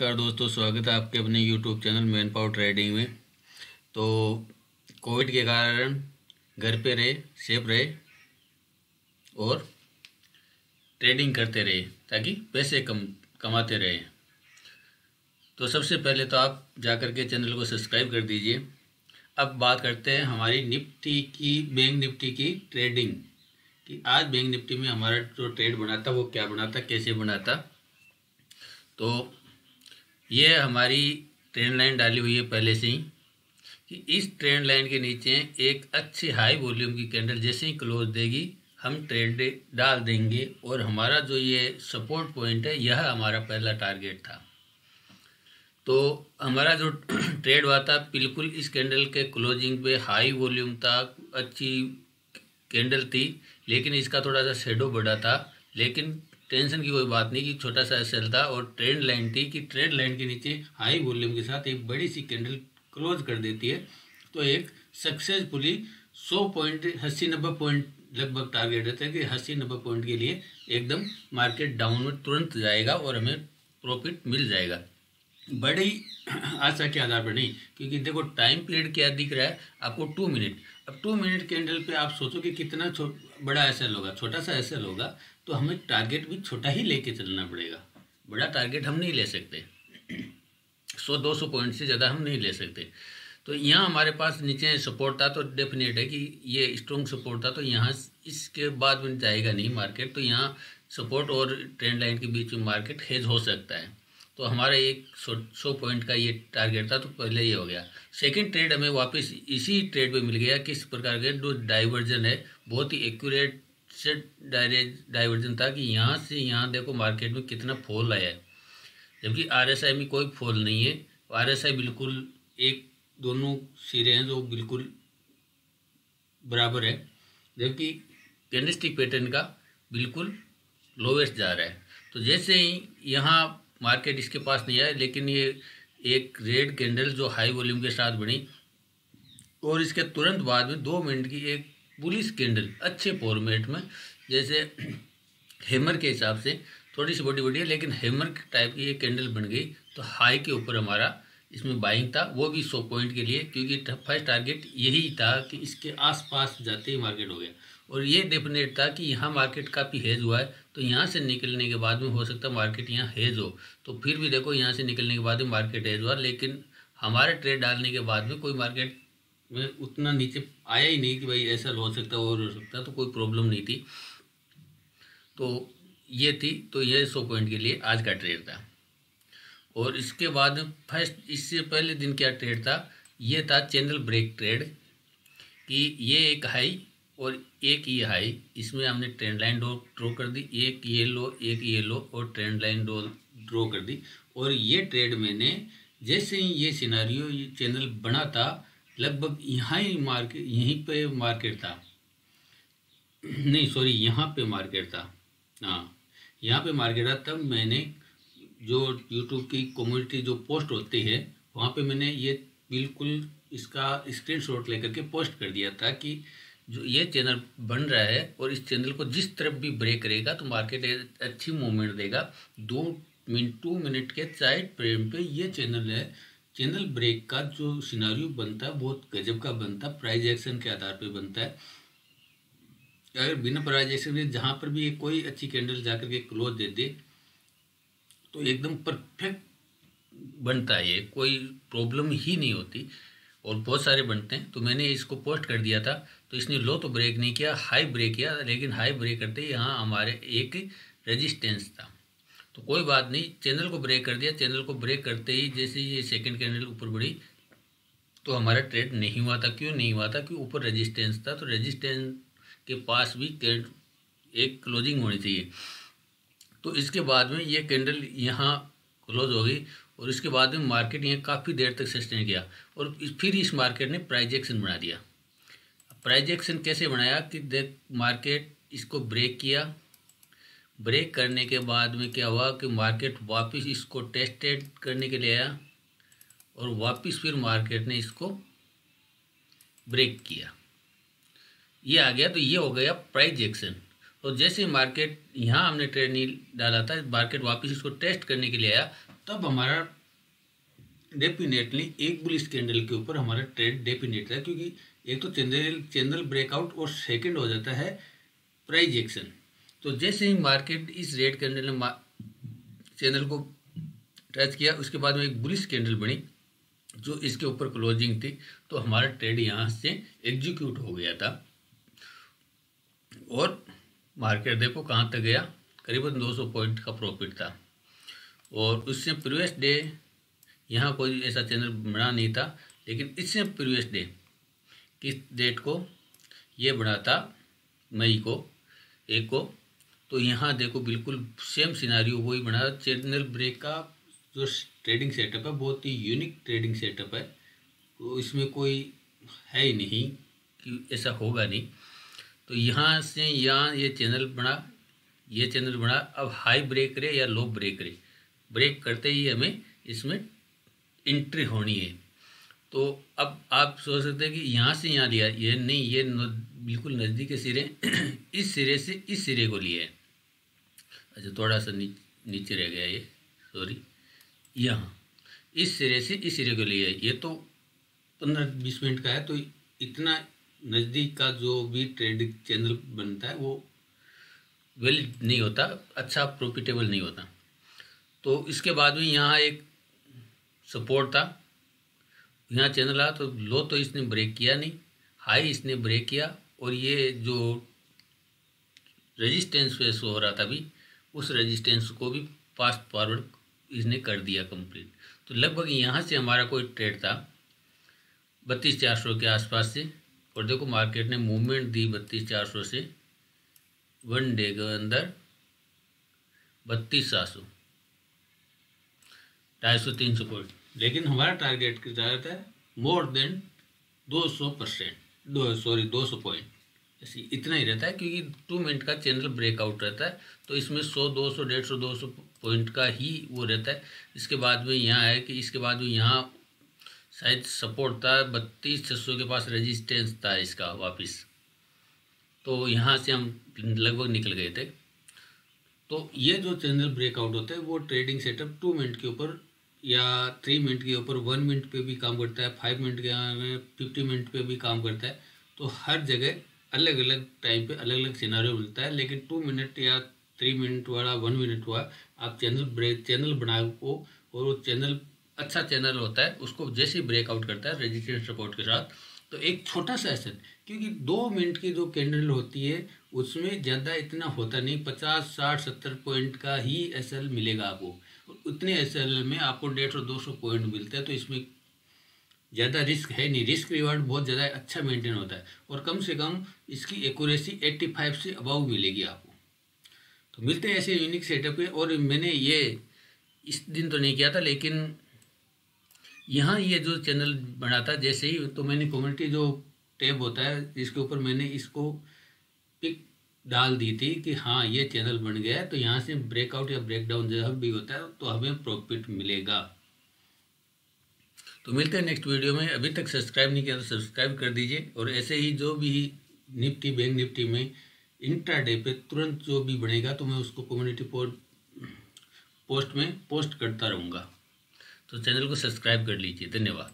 नमस्कार दोस्तों, स्वागत है आपके अपने YouTube channel man power trading में। तो कोविड के कारण घर पे रहे, सेफ रहे और ट्रेडिंग करते रहे ताकि पैसे कमाते रहे। तो सबसे पहले तो आप जाकर के चैनल को सब्सक्राइब कर दीजिए। अब बात करते हैं हमारी निफ्टी की, बैंक निफ्टी की ट्रेडिंग कि आज बैंक निफ्टी में हमारा जो ट्रेड बना था वो क्या बना था, कैसे बना था। तो ये हमारी ट्रेंड लाइन डाली हुई है पहले से ही कि इस ट्रेंड लाइन के नीचे एक अच्छी हाई वॉल्यूम की कैंडल जैसे ही क्लोज देगी हम ट्रेड डाल देंगे और हमारा जो ये सपोर्ट पॉइंट है यह हमारा पहला टारगेट था। तो हमारा जो ट्रेड हुआ था बिल्कुल इस कैंडल के क्लोजिंग पे हाई वॉल्यूम था, अच्छी कैंडल थी, लेकिन इसका थोड़ा सा शैडो बढ़ा था। लेकिन टेंशन की कोई बात नहीं कि छोटा सा सेल था और ट्रेंड लाइन थी कि ट्रेंड लाइन के नीचे हाई वॉल्यूम के साथ एक बड़ी सी कैंडल क्लोज कर देती है तो एक सक्सेसफुली 80-90 पॉइंट लगभग टारगेट रहता है कि 80-90 पॉइंट के लिए एकदम मार्केट डाउन में तुरंत जाएगा और हमें प्रॉफिट मिल जाएगा। बड़ी आशा के आधार पर नहीं, क्योंकि देखो टाइम पीरियड क्या दिख रहा है आपको 2 मिनट। अब 2 मिनट कैंडल पे आप सोचो कि कितना बड़ा एसएल होगा, छोटा सा एसएल होगा, तो हमें टारगेट भी छोटा ही लेके चलना पड़ेगा। बड़ा टारगेट हम नहीं ले सकते, 100-200 पॉइंट से ज़्यादा हम नहीं ले सकते। तो यहाँ हमारे पास नीचे सपोर्ट था तो डेफिनेट है कि ये स्ट्रॉन्ग सपोर्ट था, तो यहाँ इसके बाद में जाएगा नहीं मार्केट। तो यहाँ सपोर्ट और ट्रेंड लाइन के बीच में मार्केट हेज हो सकता है। तो हमारा एक 100 पॉइंट का ये टारगेट था, तो पहले ये हो गया। सेकंड ट्रेड हमें वापस इसी ट्रेड पे मिल गया। किस प्रकार के जो डाइवर्जन है बहुत ही एक्यूरेट से डाइवर्जन था कि यहाँ से यहाँ देखो मार्केट में कितना फॉल आया है, जबकि आरएसआई में कोई फॉल नहीं है। आरएसआई बिल्कुल एक दोनों सिरे हैं जो बिल्कुल बराबर है, जबकि कैंडलस्टिक पैटर्न का बिल्कुल लोवेस्ट जा रहा है। तो जैसे ही यहाँ मार्केट इसके पास नहीं आया, लेकिन ये एक रेड कैंडल जो हाई वॉल्यूम के साथ बनी और इसके तुरंत बाद में 2 मिनट की एक बुलिश कैंडल अच्छे फॉर्मेट में जैसे हैमर के हिसाब से थोड़ी सी बड़ी बड़ी है लेकिन हैमर टाइप की ये कैंडल बन गई। तो हाई के ऊपर हमारा इसमें बाइंग था, वो भी 100 पॉइंट के लिए, क्योंकि फर्स्ट टारगेट यही था कि इसके आसपास जाते ही मार्केट हो गया। और ये डेफिनेट था कि यहाँ मार्केट काफ़ी हेज हुआ है, तो यहाँ से निकलने के बाद में हो सकता है मार्केट यहाँ हेज हो। तो फिर भी देखो यहाँ से निकलने के बाद में मार्केट हेज हुआ, लेकिन हमारे ट्रेड डालने के बाद में कोई मार्केट में उतना नीचे आया ही नहीं कि भाई ऐसा हो सकता और हो सकता, तो कोई प्रॉब्लम नहीं थी। तो ये थी, तो यह 100 पॉइंट के लिए आज का ट्रेड था। और इसके बाद फर्स्ट इससे पहले दिन क्या ट्रेड था, ये था चैनल ब्रेक ट्रेड कि ये एक हाई और एक ये हाई, इसमें हमने ट्रेंड लाइन ड्रॉ कर दी, एक ये लो और ट्रेंड लाइन ड्रॉ कर दी। और ये ट्रेड मैंने जैसे ही ये सिनारियो ये चैनल बना था लगभग यहाँ पे मार्केट था हाँ, यहाँ पे मार्केट था। तब मैंने जो यूट्यूब की कम्युनिटी जो पोस्ट होती है वहाँ पे मैंने ये बिल्कुल इसका स्क्रीनशॉट लेकर के पोस्ट कर दिया था कि जो ये चैनल बन रहा है और इस चैनल को जिस तरफ भी ब्रेक करेगा तो मार्केट अच्छी मूवमेंट देगा। 2 मिनट के साइड फ्रेम पे ये चैनल है, चैनल ब्रेक का जो सिनारियो बनता है बहुत गजब का बनता है, प्राइस एक्शन के आधार पे बनता है। अगर बिना प्राइस एक्शन के जहाँ पर भी कोई अच्छी कैंडल जाकर के क्लोज दे दे तो एकदम परफेक्ट बनता है, ये कोई प्रॉब्लम ही नहीं होती। और बहुत सारे बनते हैं, तो मैंने इसको पोस्ट कर दिया था। तो इसने लो तो ब्रेक नहीं किया, हाई ब्रेक किया, लेकिन हाई ब्रेक करते ही यहाँ हमारे एक रेजिस्टेंस था, तो कोई बात नहीं, चैनल को ब्रेक कर दिया। चैनल को ब्रेक करते ही जैसे ये सेकंड कैंडल ऊपर बढ़ी तो हमारा ट्रेड नहीं हुआ था। क्यों नहीं हुआ था? क्योंकि ऊपर रेजिस्टेंस था, तो रेजिस्टेंस के पास भी एक क्लोजिंग होनी चाहिए। तो इसके बाद में ये कैंडल यहाँ क्लोज हो गई और इसके बाद में मार्केट यहाँ काफ़ी देर तक सस्टेन किया और फिर इस मार्केट ने प्राइस एक्शन बना दिया। प्राइस एक्शन कैसे बनाया कि देख मार्केट इसको ब्रेक किया, ब्रेक करने के बाद में क्या हुआ कि मार्केट वापस इसको टेस्टेड करने के लिए आया और वापस फिर मार्केट ने इसको ब्रेक किया, ये आ गया। तो ये हो गया प्राइस एक्शन। तो जैसे मार्केट यहाँ हमने ट्रेड नहीं डाला था, मार्केट वापस इसको टेस्ट करने के लिए आया तब हमारा डेफिनेटली एक बुलिश कैंडल के ऊपर हमारा ट्रेड डेफिनेट है, क्योंकि एक तो चैनल ब्रेकआउट और सेकंड हो जाता है प्राइस एक्शन। तो जैसे ही मार्केट इस रेड कैंडल ने चैनल को टच किया, उसके बाद में एक बुलिश कैंडल बनी जो इसके ऊपर क्लोजिंग थी, तो हमारा ट्रेड यहाँ से एग्जीक्यूट हो गया था और मार्केट देखो कहाँ तक गया, करीबन 200 पॉइंट का प्रॉफिट था। और उससे प्रीवियस डे यहाँ कोई ऐसा चैनल बना नहीं था, लेकिन इससे प्रीवियस डे किस डेट को ये बना था, मई को 1 को, तो यहाँ देखो बिल्कुल सेम सिनारियो वही बना। चैनल ब्रेक का जो ट्रेडिंग सेटअप है बहुत ही यूनिक ट्रेडिंग सेटअप है, तो इसमें कोई है ही नहीं कि ऐसा होगा नहीं। तो यहाँ से यहाँ ये चैनल बना, ये चैनल बना, अब हाई ब्रेक करे या लो ब्रेक करे, ब्रेक करते ही हमें इसमें एंट्री होनी है। तो अब आप सोच सकते हैं कि यहाँ से यहाँ लिया, ये नहीं, ये बिल्कुल नज़दीक के सिरे, इस सिरे से इस सिरे को लिए। अच्छा थोड़ा सा नीचे रह गया ये, सॉरी, यहाँ इस सिरे से इस सिरे को लिए, ये तो 15-20 मिनट का है। तो इतना नज़दीक का जो भी ट्रेडिंग चैनल बनता है वो वेल नहीं होता, अच्छा प्रॉफिटेबल नहीं होता। तो इसके बाद में यहाँ एक सपोर्ट था, यहाँ चैनल आया, तो लो तो इसने ब्रेक किया नहीं, हाई इसने ब्रेक किया, और ये जो रेजिस्टेंस फेस हो रहा था अभी, उस रेजिस्टेंस को भी फास्ट फॉरवर्ड इसने कर दिया कंप्लीट। तो लगभग यहाँ से हमारा कोई ट्रेड था 32,400 के आसपास से, और देखो मार्केट ने मूवमेंट दी 32,400 से वन डे के अंदर 32,700 250-300 पॉइंट। लेकिन हमारा टारगेट क्या रहता है, मोर देन 200%, 200 पॉइंट, ऐसी इतना ही रहता है, क्योंकि 2 मिनट का चैनल ब्रेकआउट रहता है, तो इसमें 100, 200, 150, 200 पॉइंट का ही वो रहता है। इसके बाद में यहाँ है कि इसके बाद में यहाँ शायद सपोर्ट था 32,600 के पास, रेजिस्टेंस था इसका वापस, तो यहाँ से हम लगभग निकल गए थे। तो ये जो चैनल ब्रेकआउट होता है वो ट्रेडिंग सेटअप 2 मिनट के ऊपर या 3 मिनट के ऊपर, 1 मिनट पे भी काम करता है, 5 मिनट के 50 मिनट पे भी काम करता है। तो हर जगह अलग अलग टाइम पे अलग अलग सिनारियो मिलता है, लेकिन 2 मिनट या 3 मिनट वाला, 1 मिनट वाला आप चैनल बना को, और वो चैनल अच्छा चैनल होता है, उसको जैसे ही ब्रेकआउट करता है रेजिस्टेंस सपोर्ट के साथ, तो एक छोटा सा एक्शन, क्योंकि 2 मिनट की जो कैंडल होती है उसमें ज़्यादा इतना होता नहीं, 50, 60, 70 पॉइंट का ही एसएल मिलेगा आपको, और उतने एसएल में आपको 150-200 पॉइंट मिलते हैं। तो इसमें ज़्यादा रिस्क है नहीं, रिस्क रिवार्ड बहुत ज़्यादा अच्छा मेंटेन होता है, और कम से कम इसकी एक्यूरेसी 85 से अबव मिलेगी आपको। तो मिलते हैं ऐसे यूनिक सेटअप है। और मैंने ये इस दिन तो नहीं किया था, लेकिन यहाँ ये जो चैनल बना था जैसे ही, तो मैंने कम्युनिटी जो टैब होता है जिसके ऊपर मैंने इसको पिक डाल दी थी कि हाँ ये चैनल बन गया है, तो यहाँ से ब्रेकआउट या ब्रेकडाउन जब भी होता है तो हमें प्रॉफिट मिलेगा। तो मिलते हैं नेक्स्ट वीडियो में। अभी तक सब्सक्राइब नहीं किया तो सब्सक्राइब कर दीजिए, और ऐसे ही जो भी निफ्टी, बैंक निफ्टी में इंट्राडे पे तुरंत जो भी बनेगा तो मैं उसको कम्युनिटी पोस्ट में पोस्ट करता रहूँगा। तो चैनल को सब्सक्राइब कर लीजिए। धन्यवाद।